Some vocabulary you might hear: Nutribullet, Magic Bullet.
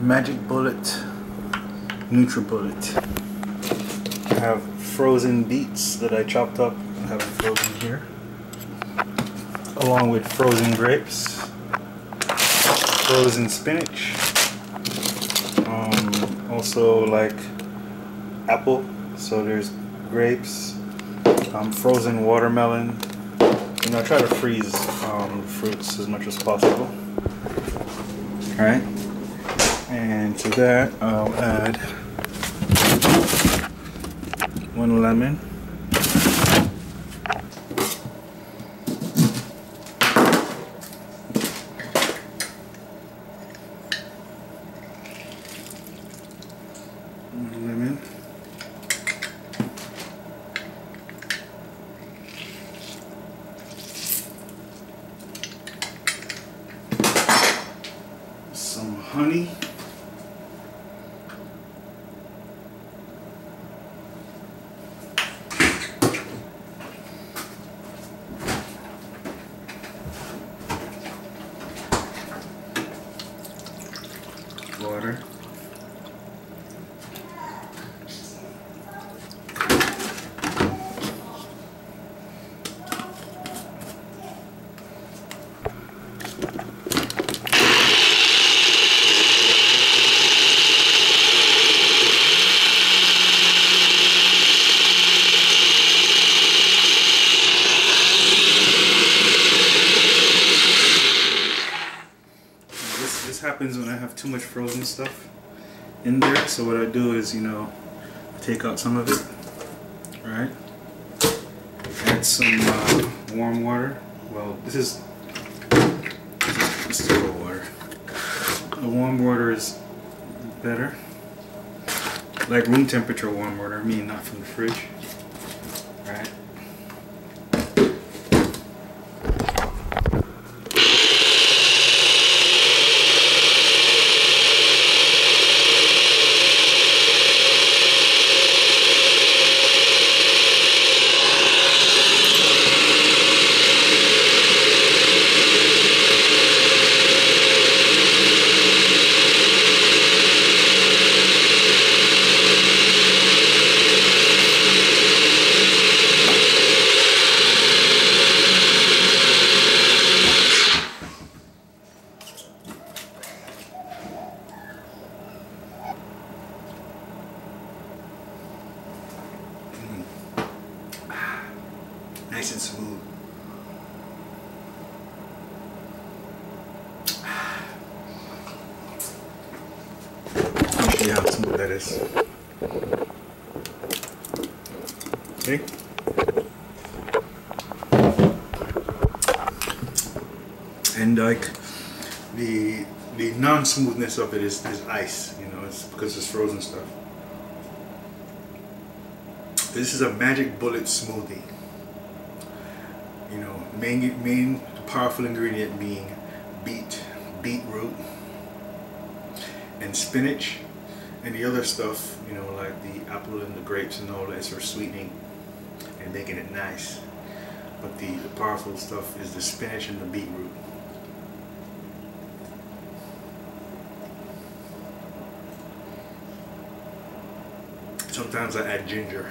Magic Bullet, Nutribullet. I have frozen beets that I chopped up. I have frozen here, along with frozen grapes, frozen spinach, also like apple. So there's grapes, frozen watermelon. You know, I try to freeze fruits as much as possible. All right. And to that, I'll add 1 lemon, 1 lemon, some honey. Water. This happens when I have too much frozen stuff in there. So what I do is, you know, take out some of it, right? Add some warm water. Well, this is cold water. The warm water is better, like room temperature warm water. I mean, not from the fridge, right? Nice and smooth. I'll show you how smooth that is. Okay. And like the non-smoothness of it is ice, you know, it's because it's frozen stuff. This is a Magic Bullet smoothie. You know, main powerful ingredient being beetroot, and spinach, and the other stuff, you know, like the apple and the grapes and all that, for sweetening and making it nice. But the powerful stuff is the spinach and the beetroot. Sometimes I add ginger.